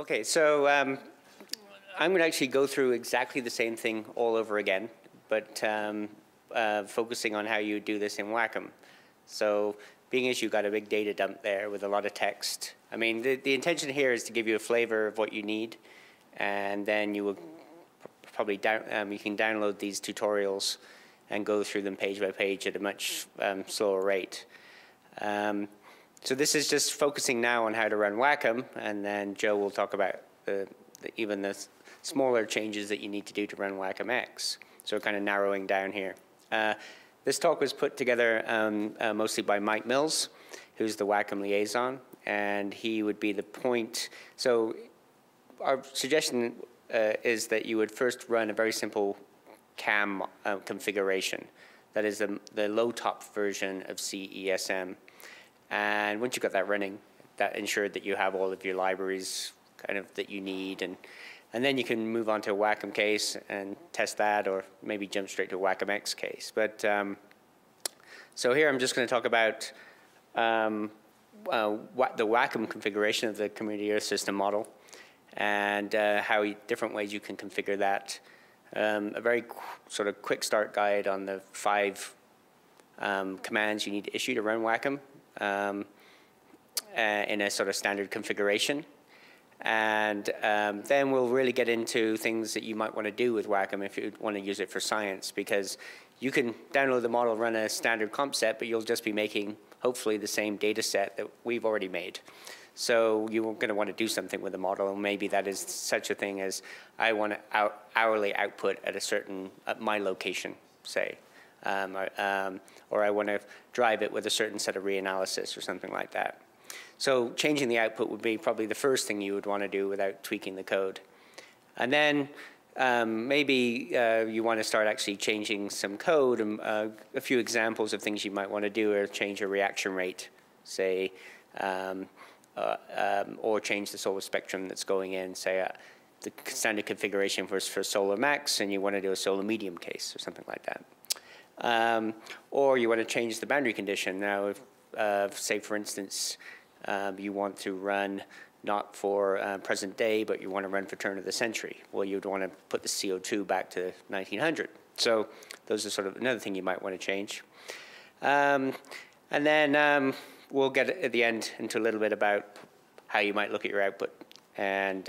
Okay, so I'm going to actually go through exactly the same thing all over again, but focusing on how you do this in WACCM. So being as you got a big data dump there with a lot of text. I mean, the intention here is to give you a flavor of what you need, and then you will probably you can download these tutorials and go through them page by page at a much slower rate. So this is just focusing now on how to run WACCM, and then Joe will talk about even the smaller changes that you need to do to run WACCM-X. So kind of narrowing down here. This talk was put together mostly by Mike Mills, who's the WACCM liaison, and he would be the point. So our suggestion is that you would first run a very simple CAM configuration. That is the low-top version of CESM. And once you've got that running, that ensured that you have all of your libraries kind of that you need, and then you can move on to a WACCM case and test that, or maybe jump straight to a WACCM-X case. But so here I'm just going to talk about the WACCM configuration of the Community Earth System model, and how different ways you can configure that. A very sort of quick start guide on the 5 commands you need to issue to run WACCM. In a sort of standard configuration, and then we'll really get into things that you might want to do with WACCM if you want to use it for science, because you can download the model, run a standard comp set, but you'll just be making hopefully the same data set that we've already made. So you're going to want to do something with the model, and maybe that is such a thing as I want to hourly output at a certain at my location, say. Or I want to drive it with a certain set of reanalysis or something like that. So changing the output would be probably the first thing you would want to do without tweaking the code. And then maybe you want to start actually changing some code. And, a few examples of things you might want to do are change a reaction rate, say, or change the solar spectrum that's going in, say, the standard configuration for solar max, and you want to do a solar medium case or something like that. Or you want to change the boundary condition. Now, if, say, for instance, you want to run not for present day, but you want to run for turn of the century. Well, you'd want to put the CO2 back to 1900. So those are sort of another thing you might want to change. And then we'll get at the end into a little bit about how you might look at your output and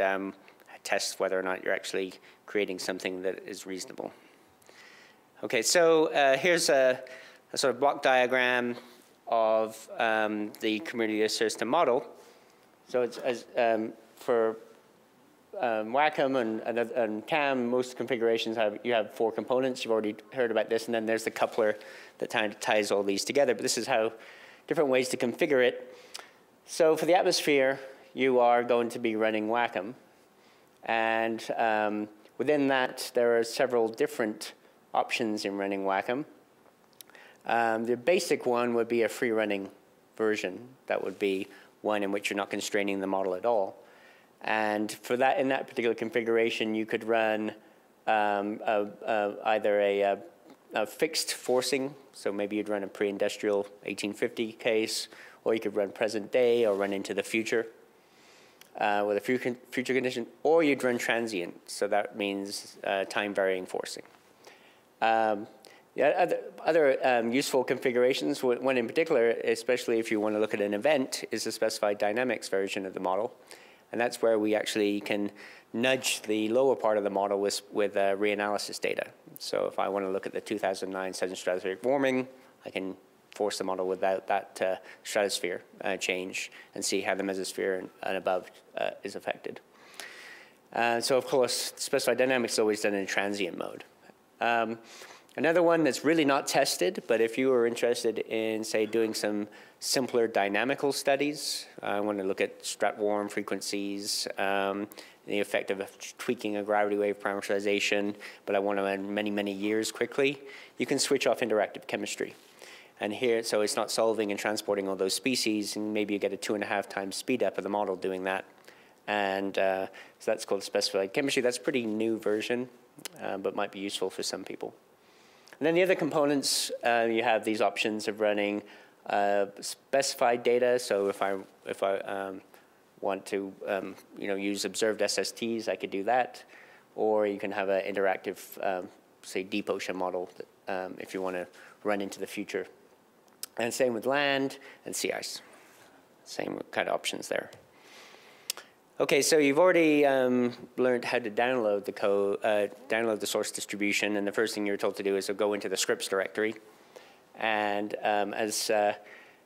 test whether or not you're actually creating something that is reasonable. Okay, so here's a sort of block diagram of the community system model. So it's for WACCM and CAM, most configurations you have 4 components. You've already heard about this, and then there's the coupler that ties all these together. But this is how different ways to configure it. So for the atmosphere, you are going to be running WACCM, and within that there are several different options in running WACCM. The basic one would be a free running version. That would be one in which you're not constraining the model at all. And for that, in that particular configuration, you could run either a fixed forcing, so maybe you'd run a pre-industrial 1850 case, or you could run present day or run into the future with a future condition, or you'd run transient, so that means time varying forcing. Yeah, other useful configurations, one in particular, especially if you want to look at an event, is the specified dynamics version of the model. And that's where we actually can nudge the lower part of the model with reanalysis data. So if I want to look at the 2009 sudden stratospheric warming, I can force the model without that stratosphere change and see how the mesosphere and above is affected. So of course, specified dynamics is always done in transient mode. Another one that's really not tested, but if you are interested in, say, doing some simpler dynamical studies, I want to look at strat-warm frequencies, the effect of tweaking a gravity wave parameterization, but I want to run many, many years quickly, you can switch off interactive chemistry. And here, so it's not solving and transporting all those species, and maybe you get a 2.5 times speed up of the model doing that. And so that's called specified chemistry. That's a pretty new version. But might be useful for some people. And then the other components, you have these options of running specified data. So if I want to use observed SSTs, I could do that. Or you can have an interactive, say, deep ocean model that, if you want to run into the future. And same with land and sea ice. Same kind of options there. Okay, so you've already learned how to download the code, download the source distribution, and the first thing you're told to do is to go into the scripts directory, and so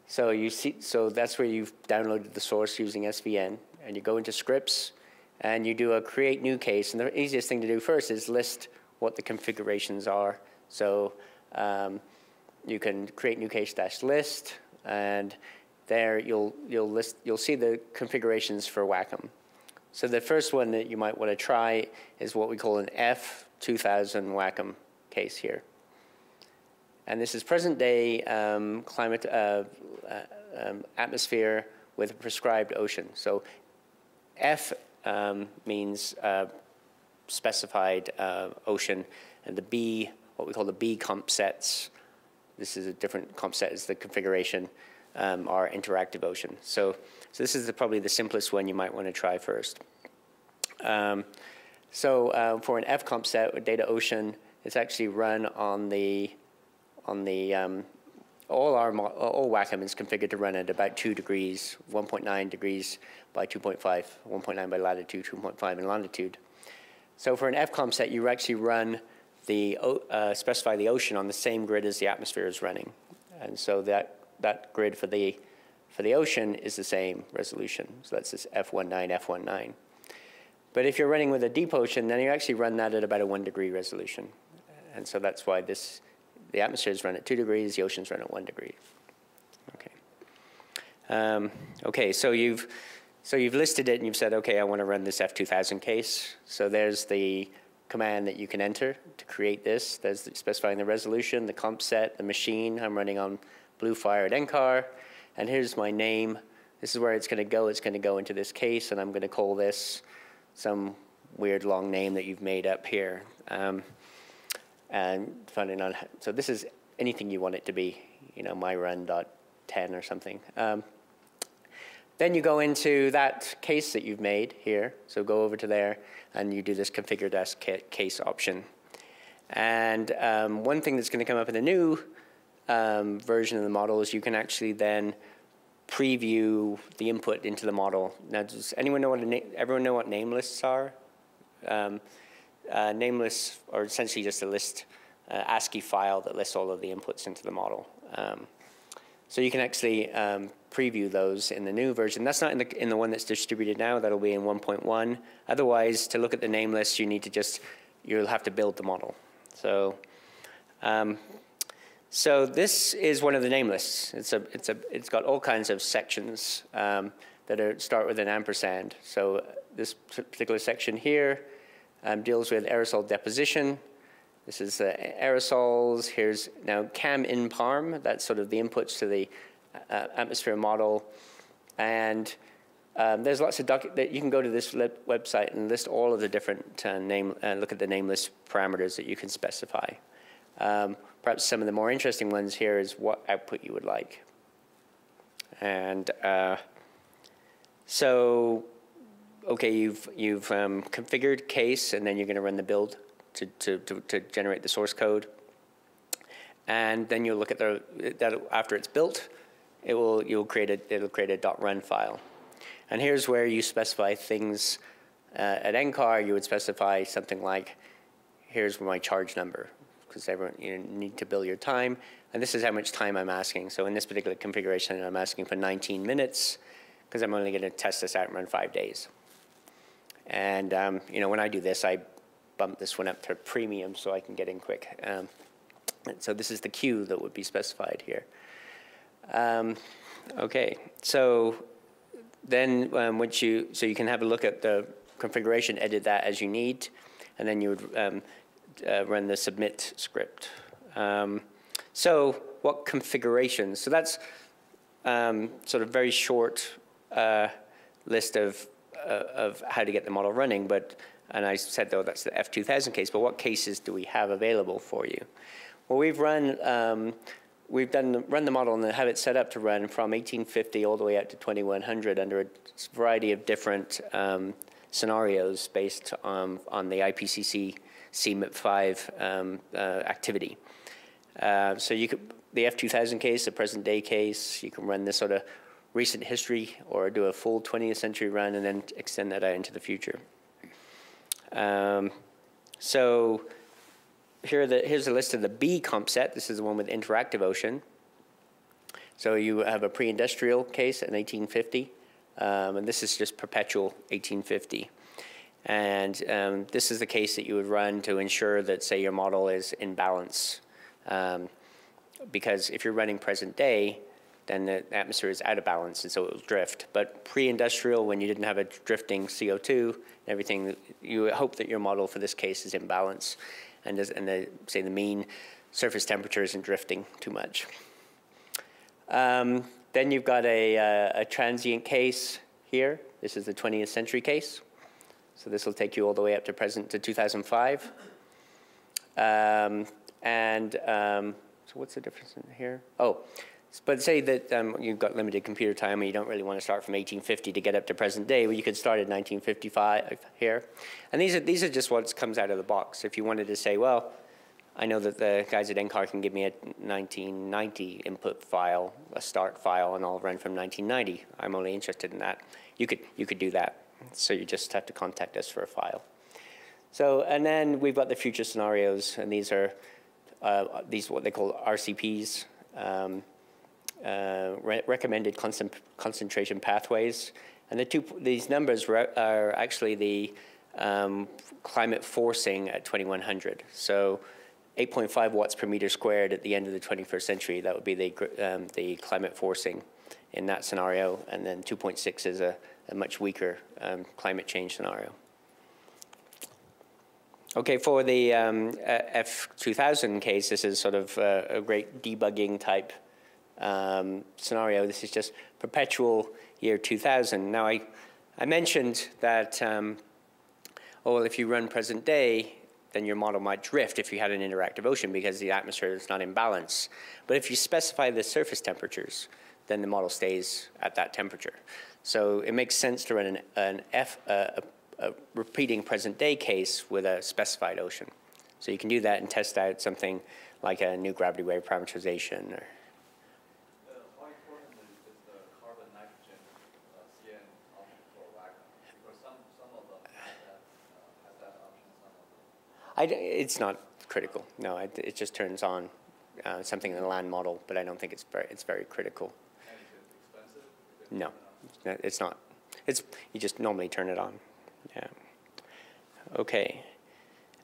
that's where you've downloaded the source using SVN, and you go into scripts, and you do a create new case, and the easiest thing to do first is list what the configurations are. So you can create new case dash list, and there you'll see the configurations for WACCM. So the first one that you might want to try is what we call an F1000 WACCM case here. And this is present day climate atmosphere with a prescribed ocean. So F means specified ocean, and the B, what we call the B comp sets, this is a different comp set is the configuration, are interactive ocean. So this is probably the simplest one you might want to try first. For an F comp set with data ocean, it's actually run on the all WACCM is configured to run at about 2 degrees, 1.9 degrees by 2.5, 1.9 by latitude, 2.5 in longitude. So for an F comp set, you actually run the specify the ocean on the same grid as the atmosphere is running, and so that grid for the ocean is the same resolution. So that's this F19, F19. But if you're running with a deep ocean, then you actually run that at about a 1 degree resolution. And so that's why the atmosphere is run at 2 degrees, the oceans run at 1 degree. Okay. Okay, so you've listed it and you've said, okay, I want to run this F2000 case. So there's the command that you can enter to create this. There's specifying the resolution, the comp set, the machine. I'm running on Blue Fire at NCAR, and here's my name. This is where it's going to go. It's going to go into this case, and I'm going to call this some weird long name that you've made up here. And finding on, so this is anything you want it to be, my run.10 or something. Then you go into that case that you've made here. So go over to there, and you do this configure dash case option. And one thing that's going to come up in the new version of the model is you can actually then preview the input into the model. Now, does anyone know what everyone know what name lists are? Name lists are essentially just a list, ASCII file that lists all of the inputs into the model. So you can actually preview those in the new version. That's not in the one that's distributed now. That'll be in 1.1. Otherwise, to look at the name list, you need to you'll have to build the model. So. So this is one of the name lists. It's got all kinds of sections that start with an ampersand. So this particular section here deals with aerosol deposition. This is aerosols. Here's now CAM in PARM. That's sort of the inputs to the atmosphere model. And there's lots of you can go to this website and list all of the different look at the name list parameters that you can specify. Perhaps some of the more interesting ones here is what output you would like. And okay, you've configured case, and then you're going to run the build to generate the source code. And then you'll look at that after it's built, it'll create a .run file. And here's where you specify things. At NCAR, you would specify something like, here's my charge number, because everyone, you need to bill your time, and this is how much time I'm asking. So in this particular configuration, I'm asking for 19 minutes because I'm only going to test this out and run 5 days. And when I do this, I bump this one up to premium so I can get in quick. So this is the queue that would be specified here. Okay, so then once you can have a look at the configuration, edit that as you need, and then you would run the submit script. So what configurations? So that's sort of very short list of how to get the model running, and I said though that's the F2000 case, but what cases do we have available for you? Well, we've run we've run the model and have it set up to run from 1850 all the way up to 2100 under a variety of different scenarios based on the IPCC CMIP5 activity. So you could, the F2000 case, the present day case, you can run this sort of recent history or do a full 20th century run and then extend that out into the future. So here's a list of the B comp set. This is the one with interactive ocean. So you have a pre-industrial case in 1850, and this is just perpetual 1850. And this is the case that you would run to ensure that, say, your model is in balance. Because if you're running present day, then the atmosphere is out of balance, and so it will drift. But pre-industrial, when you didn't have a drifting CO2 and everything, you hope that your model for this case is in balance, and, say the mean surface temperature isn't drifting too much. Then you've got a transient case here. This is the 20th century case. So this will take you all the way up to present to 2005. So what's the difference in here? Oh, but say that you've got limited computer time and you don't really want to start from 1850 to get up to present day. Well, you could start at 1955 here. And these are just what comes out of the box. If you wanted to say, well, I know that the guys at NCAR can give me a 1990 input file, a start file, and I'll run from 1990. I'm only interested in that. You could do that. So you just have to contact us for a file. So, and then we've got the future scenarios, and these are what they call RCPs, recommended concentration pathways, and these numbers are actually the climate forcing at 2100. So 8.5 watts per meter squared at the end of the 21st century, that would be the climate forcing in that scenario, and then 2.6 is a much weaker climate change scenario. Okay, for the F2000 case, this is sort of a great debugging type scenario. This is just perpetual year 2000. Now, I mentioned that, oh, well, if you run present day, then your model might drift if you had an interactive ocean because the atmosphere is not in balance. But if you specify the surface temperatures, then the model stays at that temperature. So it makes sense to run a repeating present day case with a specified ocean. So you can do that and test out something like a new gravity wave parameterization or it's not critical. No, it just turns on something in the land model, but I don't think it's very critical. And is it expensive? No, it's not. You just normally turn it on. Yeah. Okay.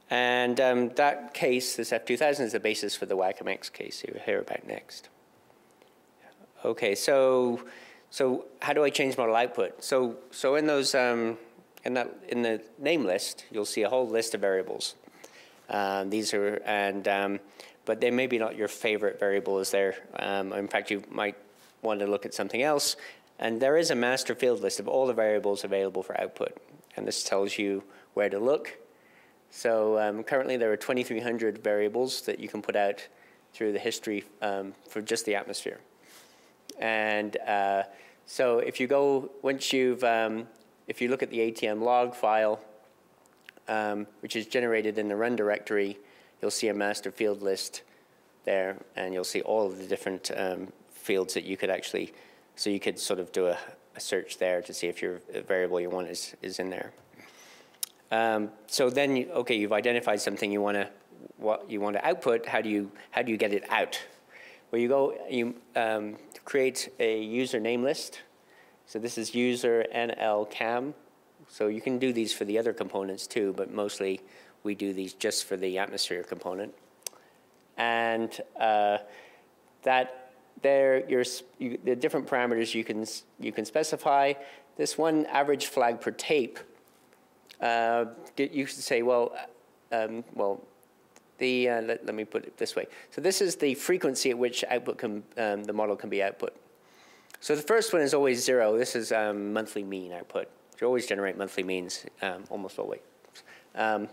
And that case, this F2000, is the basis for the WACCM-X case you'll hear about next. Okay. So how do I change model output? So in those in the name list, you'll see a whole list of variables. These are, but they may be not your favorite variable is there. In fact, you might want to look at something else. And there is a master field list of all the variables available for output. And this tells you where to look. So currently there are 2,300 variables that you can put out through the history for just the atmosphere. And so if you go, once you've, if you look at the ATM log file, which is generated in the run directory, you'll see a master field list there, and you'll see all of the different fields that you could actually, so you could sort of do a search there to see if your variable you want is in there. So then, okay, you've identified something you want to output. How do you get it out? Well, you create a user name list. So this is user NL CAM. So you can do these for the other components too, but mostly we do these just for the atmosphere component. And the different parameters you can specify. This one average flag per tape. You should say, well, let me put it this way. So this is the frequency at which the model can be output. So the first one is always 0. This is monthly mean output. You always generate monthly means, almost always. So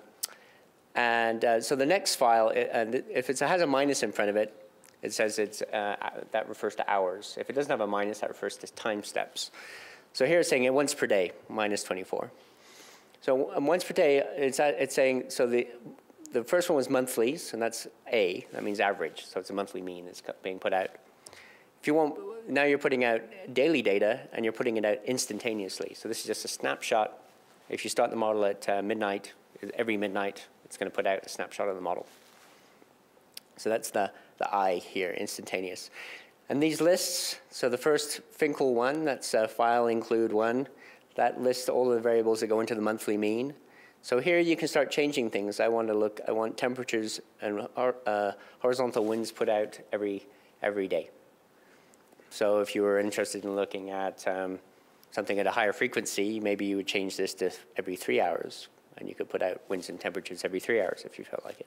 the next file, if it has a minus in front of it, It says it's, that refers to hours. If it doesn't have a minus, that refers to time steps. So here it's saying it once per day, minus 24. So once per day, it's saying, so the first one was monthlies, and that's A. That means average, so it's a monthly mean that's being put out. If you want, now you're putting out daily data, and you're putting it out instantaneously. So this is just a snapshot. If you start the model at midnight, every midnight, it's going to put out a snapshot of the model. So that's the I here, instantaneous. And these lists, so the first Finkel one, that's file include one, that lists all of the variables that go into the monthly mean. So here you can start changing things. I want to look, I want temperatures and horizontal winds put out every day. So if you were interested in looking at something at a higher frequency, maybe you would change this to every 3 hours, and you could put out winds and temperatures every 3 hours if you felt like it.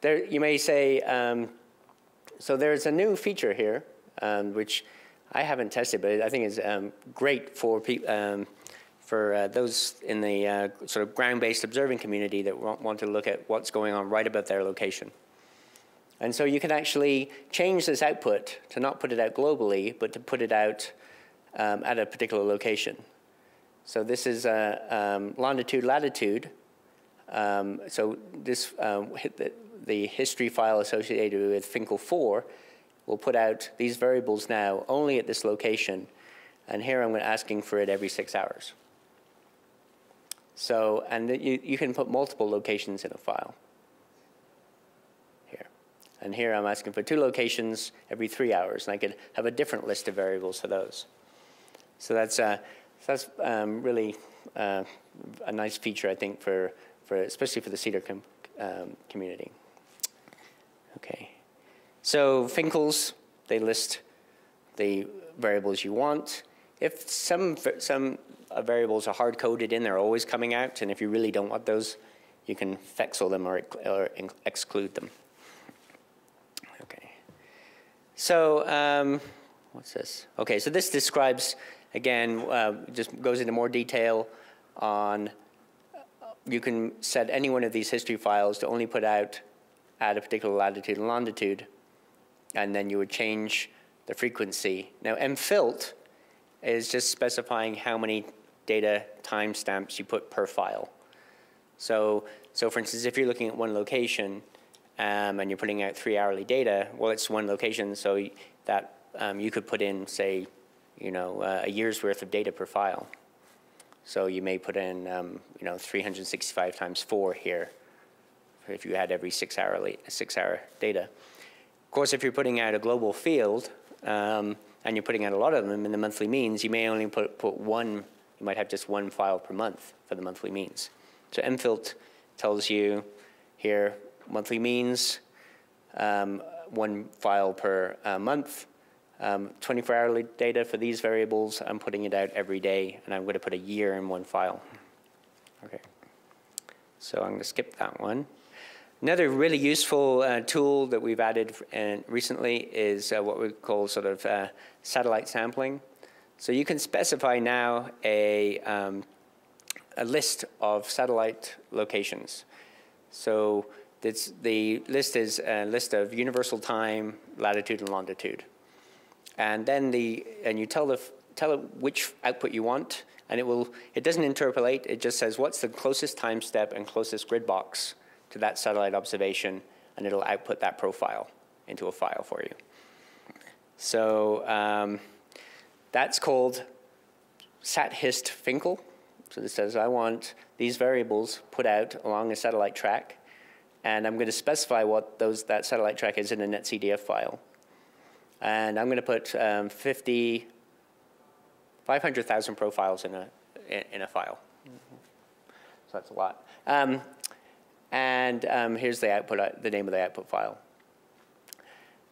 There, you may say, so there's a new feature here, which I haven't tested, but I think is great for those in the sort of ground-based observing community that want to look at what's going on right about their location. And so you can actually change this output to not put it out globally, but to put it out at a particular location. So this is longitude, latitude. So this the history file associated with Finkel 4 will put out these variables now only at this location. And here I'm asking for it every 6 hours. So, and you can put multiple locations in a file. And here I'm asking for 2 locations every 3 hours, and I could have a different list of variables for those. So that's really a nice feature, I think, for especially for the CEDAR community. Okay, so Finkels, they list the variables you want. If some variables are hard coded in, they're always coming out, and if you really don't want those, you can fexel them or exclude them. So what's this? Okay, so this describes, again, just goes into more detail on, you can set any one of these history files to only put out at a particular latitude and longitude, and then you would change the frequency. Now, mfilt is just specifying how many data timestamps you put per file. So for instance, if you're looking at one location, and you're putting out 3 hourly data, well, it's one location, so that you could put in, say, you know, a year's worth of data per file. So you may put in, you know, 365 times 4 here, if you had every 6 hour data. Of course, if you're putting out a global field, and you're putting out a lot of them in the monthly means, you may only put one, you might have just one file per month for the monthly means. So mfilt tells you here, monthly means, one file per month, 24-hourly data for these variables. I'm putting it out every day, and I'm going to put a year in one file. Okay, so I'm going to skip that one. Another really useful tool that we've added recently is what we call sort of satellite sampling. So you can specify now a list of satellite locations. So the list is a list of universal time, latitude, and longitude, and then you tell it which output you want, and it doesn't interpolate. It just says what's the closest time step and closest grid box to that satellite observation, and it'll output that profile into a file for you. So that's called sathist Finkel. So this says I want these variables put out along a satellite track. And I'm going to specify what that satellite track is in a NetCDF file. And I'm going to put 500,000 profiles in a file. Mm-hmm. So that's a lot. Here's the output, the name of the output file.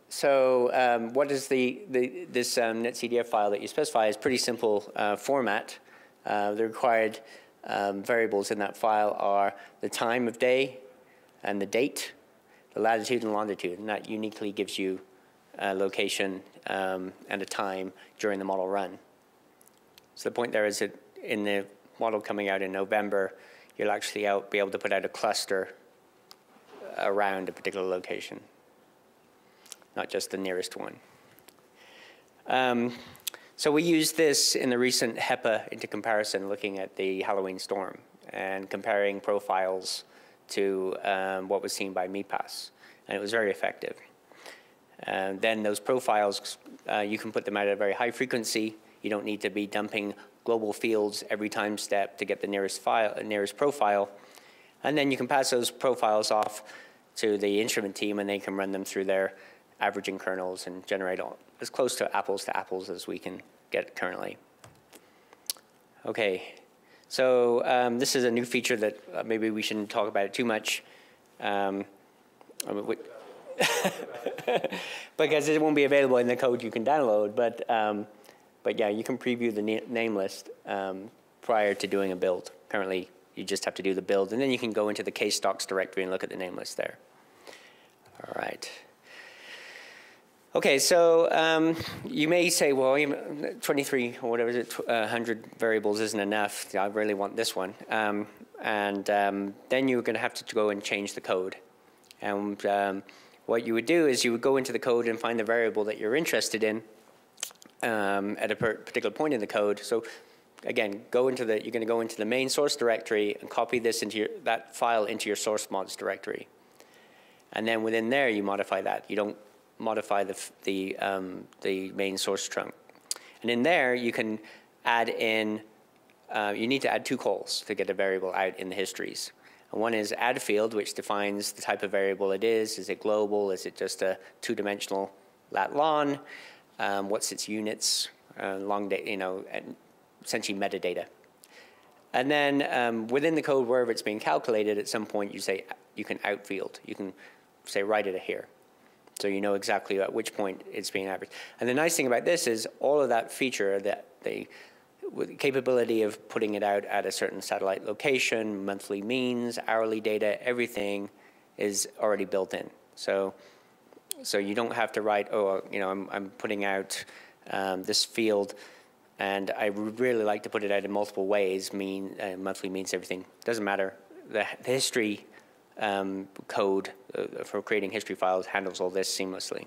So what is this NetCDF file that you specify is pretty simple format. The required variables in that file are the time of day, and the date, the latitude and longitude, and that uniquely gives you a location and a time during the model run. So the point there is that in the model coming out in November, you'll actually be able to put out a cluster around a particular location. not just the nearest one. So we used this in the recent HEPA intercomparison, looking at the Halloween storm and comparing profiles to what was seen by MIPAS, and it was very effective. And then those profiles, you can put them at a very high frequency. You don't need to be dumping global fields every time step to get the nearest profile. And then you can pass those profiles off to the instrument team, and they can run them through their averaging kernels and generate all, as close to apples as we can get currently. Okay, so this is a new feature that maybe we shouldn't talk about it too much. Because it won't be available in the code you can download, but yeah, you can preview the name list prior to doing a build. Currently, you just have to do the build, and then you can go into the case stocks directory and look at the name list there. All right. Okay, so you may say, well, 23 or whatever it is, 100 variables isn't enough. I really want this one, then you're going to have to go and change the code. And what you would do is you would go into the code and find the variable that you're interested in at a particular point in the code. So again, go into the, you're going to go into the main source directory and copy this into your, that file into your source mods directory, and then within there you modify that. You don't modify the main source trunk, and in there you can add in. You need to add two calls to get a variable out in the histories. One is add field, which defines the type of variable it is. Is it global? Is it just a two-dimensional lat-long? What's its units? Long data, you know, essentially metadata. And then within the code, wherever it's being calculated, at some point you say you can outfield. You can say write it here, so you know exactly at which point it's being averaged. And the nice thing about this is all of that feature that they. With the capability of putting it out at a certain satellite location, monthly means, hourly data, everything is already built in. So you don't have to write, oh, you know, I'm putting out this field, and I would really like to put it out in multiple ways, mean, monthly means, everything. Doesn't matter. The history code for creating history files handles all this seamlessly.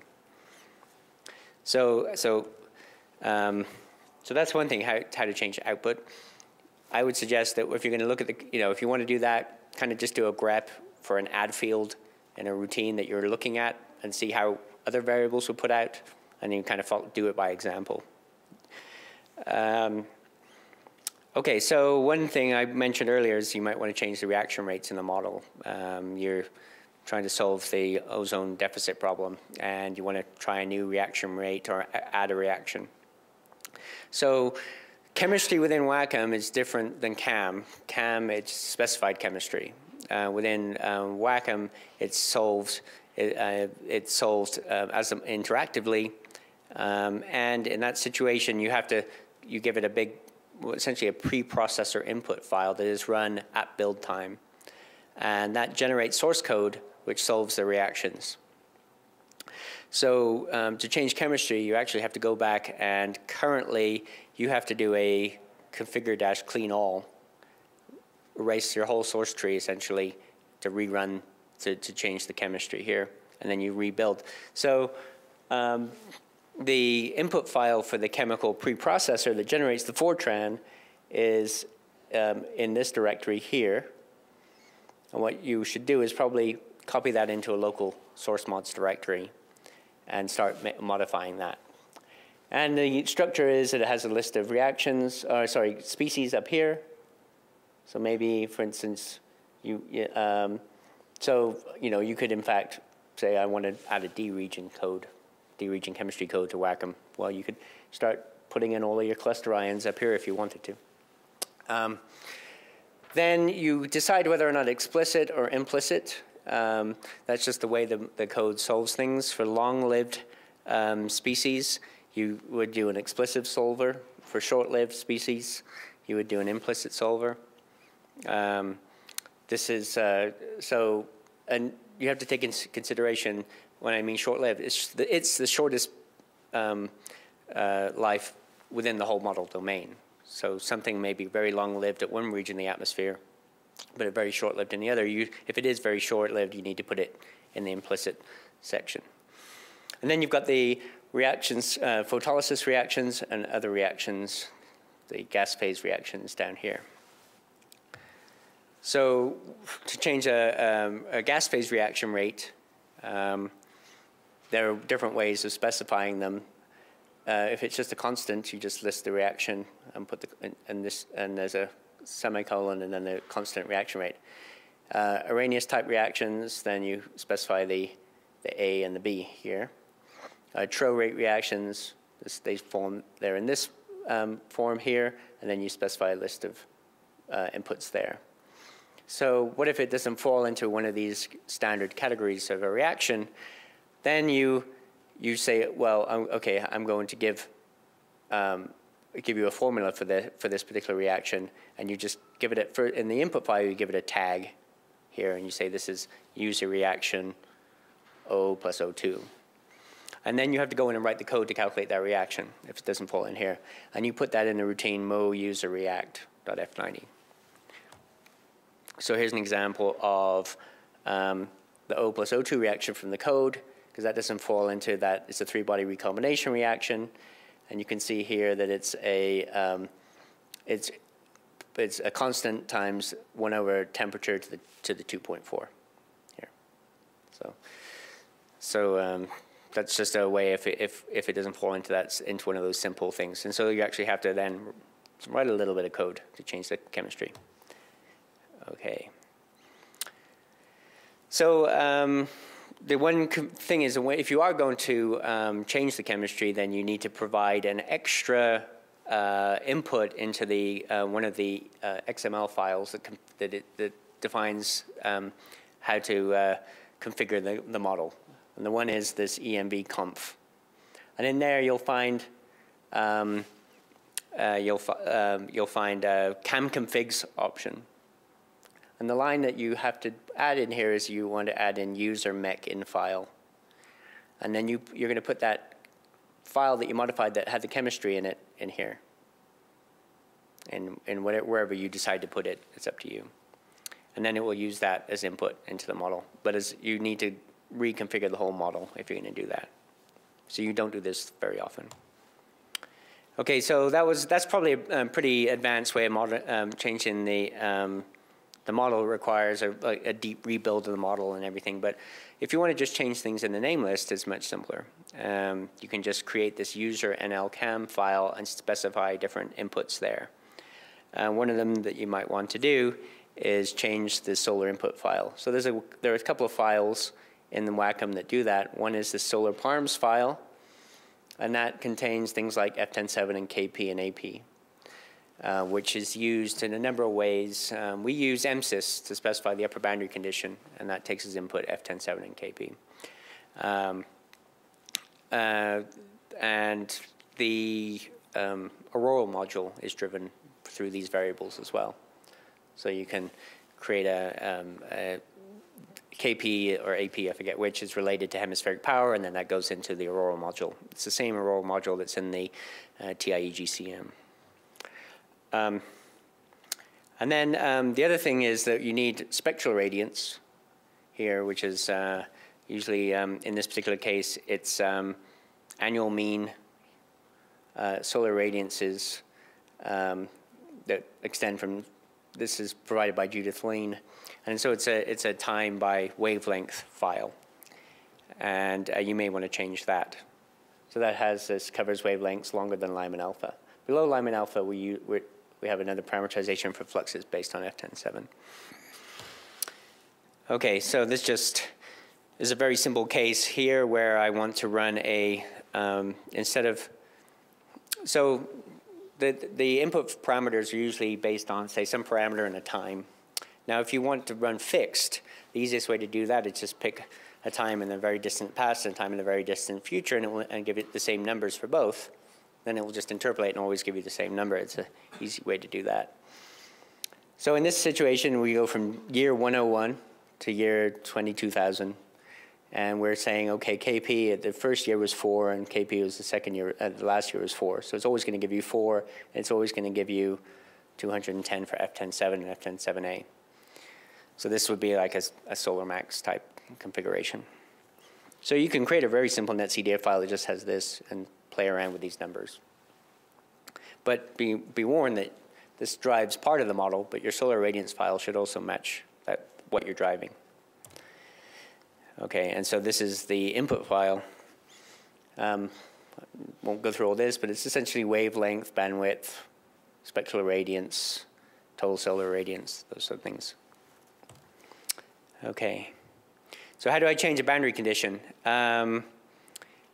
So that's one thing, how to change output. I would suggest that if you're going to look at the, you know, if you want to do that, kind of just do a grep for an add field in a routine that you're looking at and see how other variables will put out, and then kind of do it by example. Okay, so one thing I mentioned earlier is you might want to change the reaction rates in the model. You're trying to solve the ozone deficit problem, and you want to try a new reaction rate or add a reaction. So chemistry within WACCM is different than CAM. CAM, it's specified chemistry. Within WACCM, it solves as interactively, and in that situation, you have to give it a big, essentially a preprocessor input file that is run at build time, and that generates source code which solves the reactions. So to change chemistry, you actually have to go back, and currently you have to do a configure-clean all, erase your whole source tree essentially to rerun, to change the chemistry here, and then you rebuild. So the input file for the chemical preprocessor that generates the Fortran is in this directory here, and what you should do is probably copy that into a local source mods directory and start modifying that. And the structure is that it has a list of reactions, or sorry, species up here. So maybe, for instance, you could in fact say, I want to add a D region code, D region chemistry code to WACCM. Well, you could start putting in all of your cluster ions up here if you wanted to. Then you decide whether or not explicit or implicit. That's just the way the code solves things. For long-lived species, you would do an explicit solver. For short-lived species, you would do an implicit solver. This is so, and you have to take into consideration when I mean short-lived. It's the shortest life within the whole model domain. So something may be very long-lived at one region of the atmosphere, but very short-lived in the other. If it is very short-lived, you need to put it in the implicit section. And then you've got the reactions, photolysis reactions and other reactions, the gas phase reactions down here. So to change a gas phase reaction rate, there are different ways of specifying them. If it's just a constant, you just list the reaction and put the and there's a semicolon and then the constant reaction rate. Arrhenius type reactions, then you specify the A and the B here. Tro rate reactions, they're in this form here, and then you specify a list of inputs there. So what if it doesn't fall into one of these standard categories of a reaction? Then you say, well, okay, I'm going to give you a formula for this particular reaction, and you just give it in the input file. You give it a tag here, and you say this is user reaction O plus O2, and then you have to go in and write the code to calculate that reaction if it doesn't fall in here, and you put that in the routine mo user react.f90. So here's an example of the O plus O2 reaction from the code, because that doesn't fall into that. It's a three-body recombination reaction, and you can see here that it's a constant times 1 over temperature to the 2.4 here. So that's just a way if it doesn't fall into that into one of those simple things, and so you actually have to then write a little bit of code to change the chemistry. Okay. So. The one thing is, if you are going to change the chemistry, then you need to provide an extra input into the one of the XML files that defines how to configure the model. And the one is this env.conf, and in there you'll find a CAM configs option. And the line that you have to add in here is you want to add in user mech in file. And then you're going to put that file that you modified that had the chemistry in it in here. And wherever you decide to put it, it's up to you. And then it will use that as input into the model. But as you need to reconfigure the whole model if you're going to do that. So you don't do this very often. Okay, so that's probably a pretty advanced way of changing the... The model requires a deep rebuild of the model and everything, but if you want to just change things in the name list, it's much simpler. You can just create this user NLCAM file and specify different inputs there. One of them that you might want to do is change the solar input file. So there are a couple of files in the WACCM that do that. One is the solar parms file, and that contains things like F10.7 and KP and AP. Which is used in a number of ways. We use MSIS to specify the upper boundary condition, and that takes as input F10.7 and KP. And the auroral module is driven through these variables as well. So you can create a KP or AP, I forget which, is related to hemispheric power, and then that goes into the auroral module. It's the same auroral module that's in the TIE GCM. And then the other thing is that you need spectral radiance here, which is usually, in this particular case, it's annual mean solar radiances that extend from, this is provided by Judith Lean, and so it's a time by wavelength file, and you may want to change that. So that covers wavelengths longer than Lyman alpha. Below Lyman alpha, we have another parameterization for fluxes based on F10.7. Okay, so this just is a very simple case here where I want to run a, instead of, so the input parameters are usually based on, say, some parameter and a time. Now, if you want to run fixed, the easiest way to do that is just pick a time in the very distant past and a time in the very distant future, and it will, and give it the same numbers for both. Then it will just interpolate and always give you the same number. It's an easy way to do that. So in this situation, we go from year 101 to year 22,000. And we're saying, OK, KP at the first year was 4, and KP was the second year, the last year was 4. So it's always going to give you 4, and it's always going to give you 210 for F10.7 and F10.7a. So this would be like a solar max type configuration. So you can create a very simple NetCDF file that just has this and play around with these numbers. But be warned that this drives part of the model, but your solar radiance file should also match that, what you're driving. Okay, and so this is the input file. Won't go through all this, but it's essentially wavelength, bandwidth, spectral radiance, total solar radiance, those sort of things. Okay, so how do I change a boundary condition?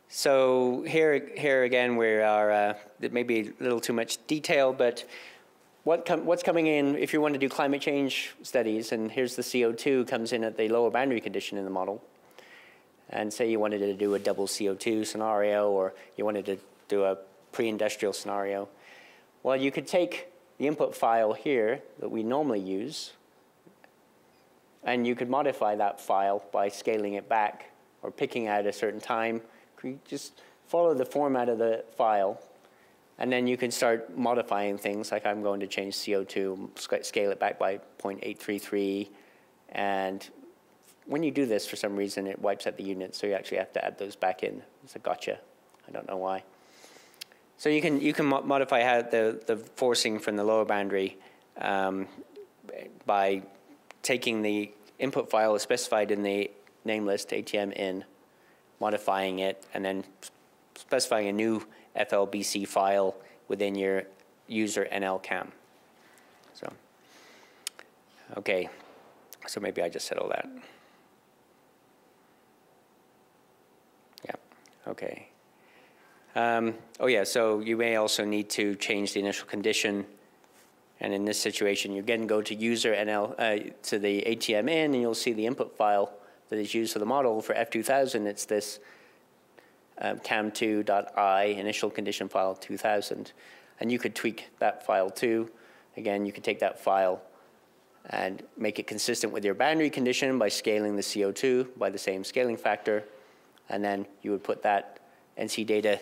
So here again, we are it may be a little too much detail, but what's coming in if you want to do climate change studies, and here's the CO2 comes in at the lower boundary condition in the model, and say you wanted to do a double CO2 scenario, or you wanted to do a pre-industrial scenario. Well, you could take the input file here that we normally use, and you could modify that file by scaling it back or picking out a certain time. You just follow the format of the file, and then you can start modifying things, like I'm going to change CO2, scale it back by 0.833. And when you do this, for some reason, it wipes out the units, so you actually have to add those back in. It's a gotcha. I don't know why. So you can modify how the forcing from the lower boundary by taking the input file as specified in the name list, ATM in, modifying it, and then specifying a new FLBC file within your user NL CAM. So, okay, so maybe I just said all that. Yeah, okay. Oh yeah, so you may also need to change the initial condition, and in this situation, you again go to user NL, to the ATM in, and you'll see the input file that is used for the model for F2000. It's this cam2.i initial condition file 2000, and you could tweak that file too. Again, you could take that file and make it consistent with your boundary condition by scaling the CO2 by the same scaling factor, and then you would put that NC data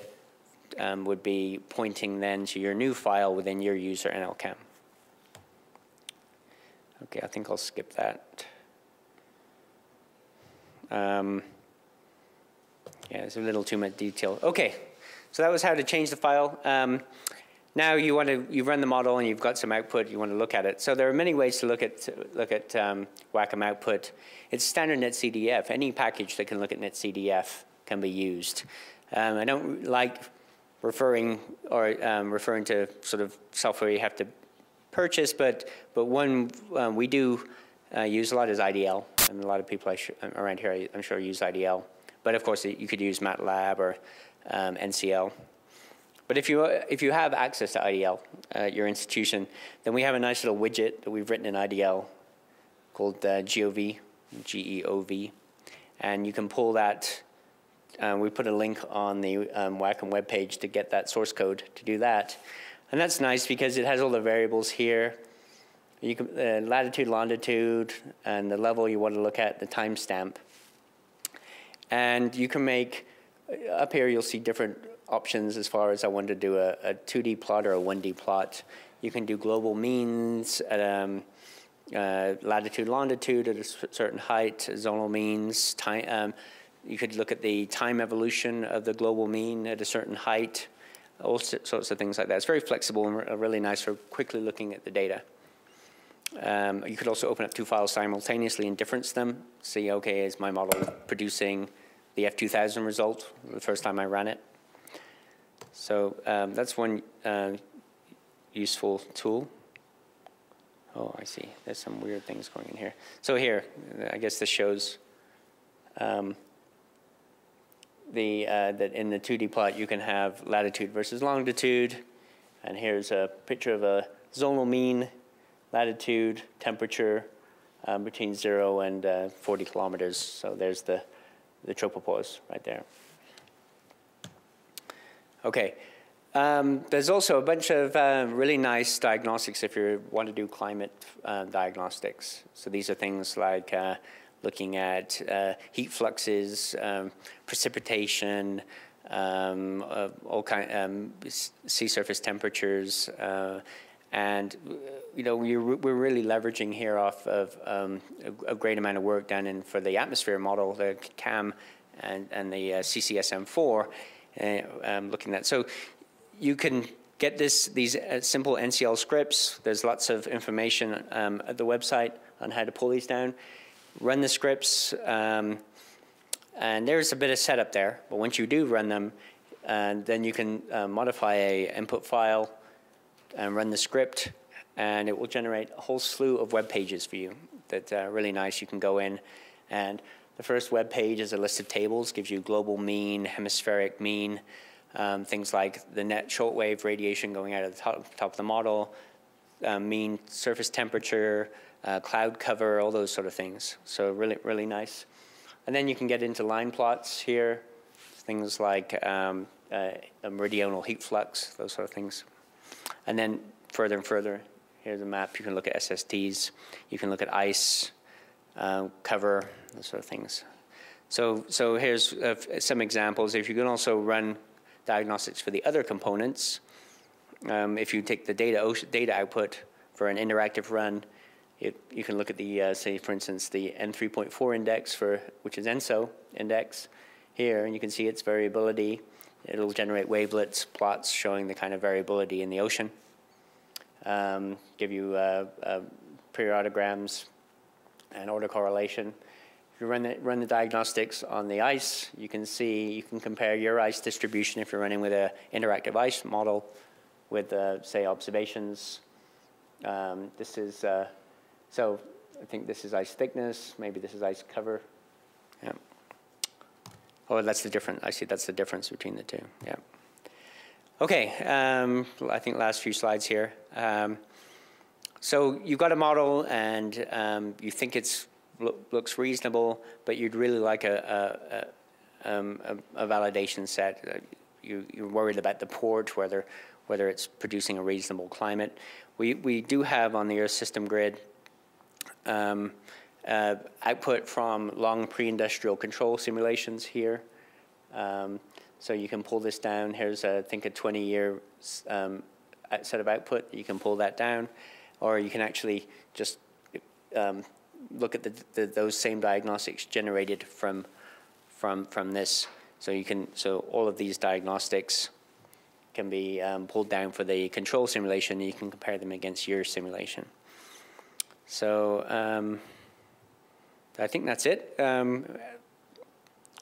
would be pointing then to your new file within your user NLCAM. Okay, I think I'll skip that. Yeah, it's a little too much detail. Okay, so that was how to change the file. Now you've run the model and you've got some output. You want to look at it. So there are many ways to look at WACCM output. It's standard NetCDF. Any package that can look at NetCDF can be used. I don't like referring to sort of software you have to purchase, but one we do use a lot is IDL, and a lot of people around here I'm sure use IDL. But of course, you could use MATLAB or NCL. But if you have access to IDL at your institution, then we have a nice little widget that we've written in IDL called GeoV, G-E-O-V. And you can pull that. We put a link on the WACCM webpage to get that source code to do that. And that's nice because it has all the variables here. You can latitude, longitude, and the level you want to look at, the timestamp. And you can make, up here you'll see different options as far as I want to do a 2D plot or a 1D plot. You can do global means, at, latitude, longitude at a certain height, zonal means. Time, you could look at the time evolution of the global mean at a certain height, all sorts of things like that. It's very flexible and really nice for quickly looking at the data. You could also open up two files simultaneously and difference them. See, okay, is my model producing the F2000 result the first time I ran it? So that's one useful tool. Oh, I see. There's some weird things going in here. So here, I guess this shows that in the 2D plot you can have latitude versus longitude. And here's a picture of a zonal mean, latitude, temperature between 0 and 40 kilometers. So there's the tropopause right there. Okay. There's also a bunch of really nice diagnostics if you want to do climate diagnostics. So these are things like looking at heat fluxes, precipitation, all kind sea surface temperatures, and you know, we're really leveraging here off of a great amount of work done for the atmosphere model, the CAM and the CCSM4, looking at. So you can get these simple NCL scripts. There's lots of information at the website on how to pull these down. Run the scripts, and there's a bit of setup there, but once you do run them, then you can modify a input file and run the script, and it will generate a whole slew of web pages for you that are really nice. You can go in, and the first web page is a list of tables, gives you global mean, hemispheric mean, things like the net shortwave radiation going out of the top of the model, mean surface temperature, cloud cover, all those sort of things. So really, really nice. And then you can get into line plots here, things like the meridional heat flux, those sort of things. And then further and further, here's a map. You can look at SSTs. You can look at ice, cover, those sort of things. So here's some examples. If you can also run diagnostics for the other components, if you take the data output for an interactive run, you can look at the, say, for instance, the N3.4 index, which is ENSO index here, and you can see its variability. It'll generate wavelets, plots showing the kind of variability in the ocean, give you periodograms and order correlation. If you run the diagnostics on the ice, you can compare your ice distribution if you're running with an interactive ice model with, say, observations. This is... So I think this is ice thickness. Maybe this is ice cover. Yeah. Oh, that's the difference. I see. That's the difference between the two. Yeah. Okay. I think last few slides here. So you've got a model, and you think it looks reasonable, but you'd really like a validation set. You're worried about the port, whether it's producing a reasonable climate. We do have on the Earth system grid. Output from long pre-industrial control simulations here. So you can pull this down. Here's, I think, a 20-year set of output. You can pull that down. Or you can actually just look at those same diagnostics generated from this. So all of these diagnostics can be pulled down for the control simulation, and you can compare them against your simulation. So I think that's it.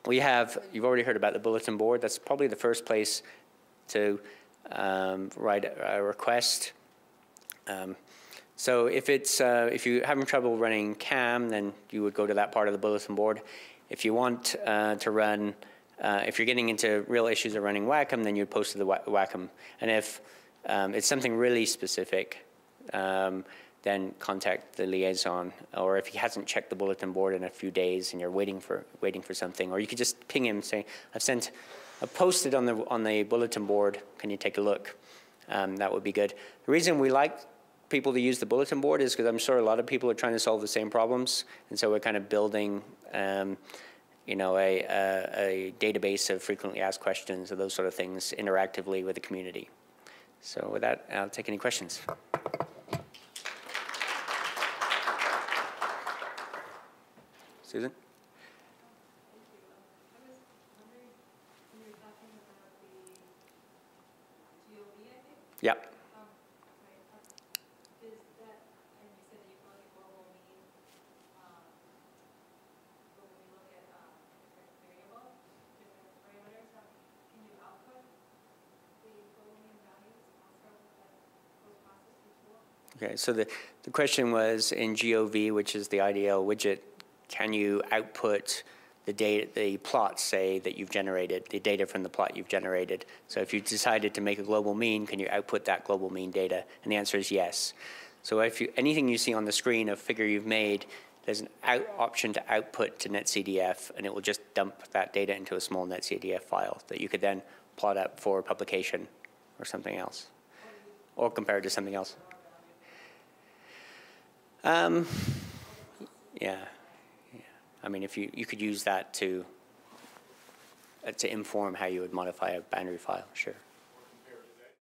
You've already heard about the bulletin board. That's probably the first place to write a request. So if you're having trouble running CAM, then you would go to that part of the bulletin board. If you want to run, if you're getting into real issues of running WACCM, then you'd post to the WACCM. And if it's something really specific, then contact the liaison, or if he hasn't checked the bulletin board in a few days and you're waiting for something, or you could just ping him saying, "I've posted on the bulletin board. Can you take a look?" That would be good. The reason we like people to use the bulletin board is because I'm sure a lot of people are trying to solve the same problems, and so we're kind of building, a database of frequently asked questions or those sort of things interactively with the community. So with that, I'll take any questions. Susan? I was wondering, when you were talking about the GeoV, I think? Yeah. Is that, and you said that you call it global mean, but when you look at different variables, different parameters, can you output the global mean values from those processes as well? Okay, so the question was in GeoV, which is the IDL widget, can you output the plots, say, that you've generated, the data from the plot you've generated? So if you decided to make a global mean, can you output that global mean data? And the answer is yes. So if anything you see on the screen, a figure you've made, there's an option to output to NetCDF, and it will just dump that data into a small NetCDF file that you could then plot up for publication or something else, or compare it to something else. Yeah. I mean, if you could use that to inform how you would modify a boundary file, sure.